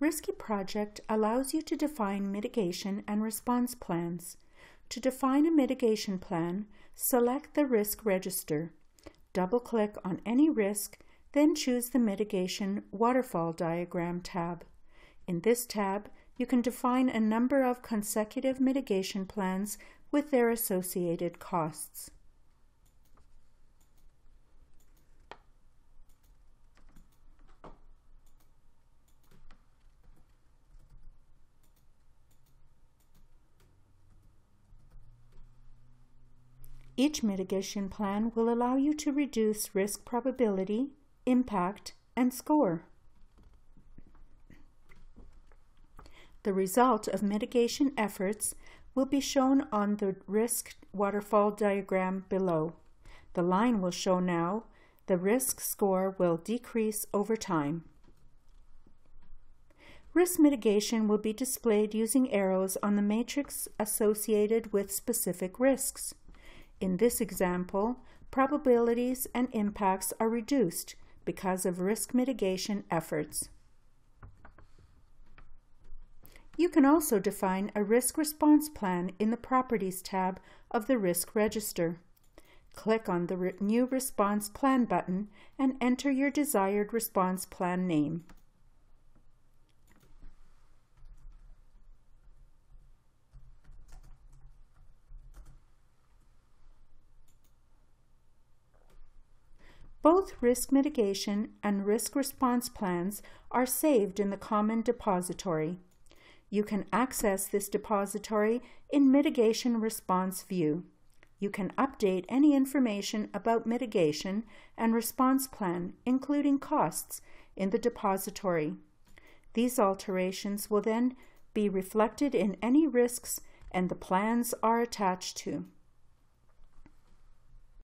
Risky Project allows you to define mitigation and response plans. To define a mitigation plan, select the Risk Register. Double-click on any risk, then choose the Mitigation Waterfall Diagram tab. In this tab, you can define a number of consecutive mitigation plans with their associated costs. Each mitigation plan will allow you to reduce risk probability, impact, and score. The result of mitigation efforts will be shown on the risk waterfall diagram below. The line will show now. The risk score will decrease over time. Risk mitigation will be displayed using arrows on the matrix associated with specific risks. In this example, probabilities and impacts are reduced because of risk mitigation efforts. You can also define a risk response plan in the Properties tab of the Risk Register. Click on the New Response Plan button and enter your desired response plan name. Both risk mitigation and risk response plans are saved in the common depository. You can access this depository in Mitigation Response View. You can update any information about mitigation and response plan, including costs, in the depository. These alterations will then be reflected in any risks and the plans are attached to.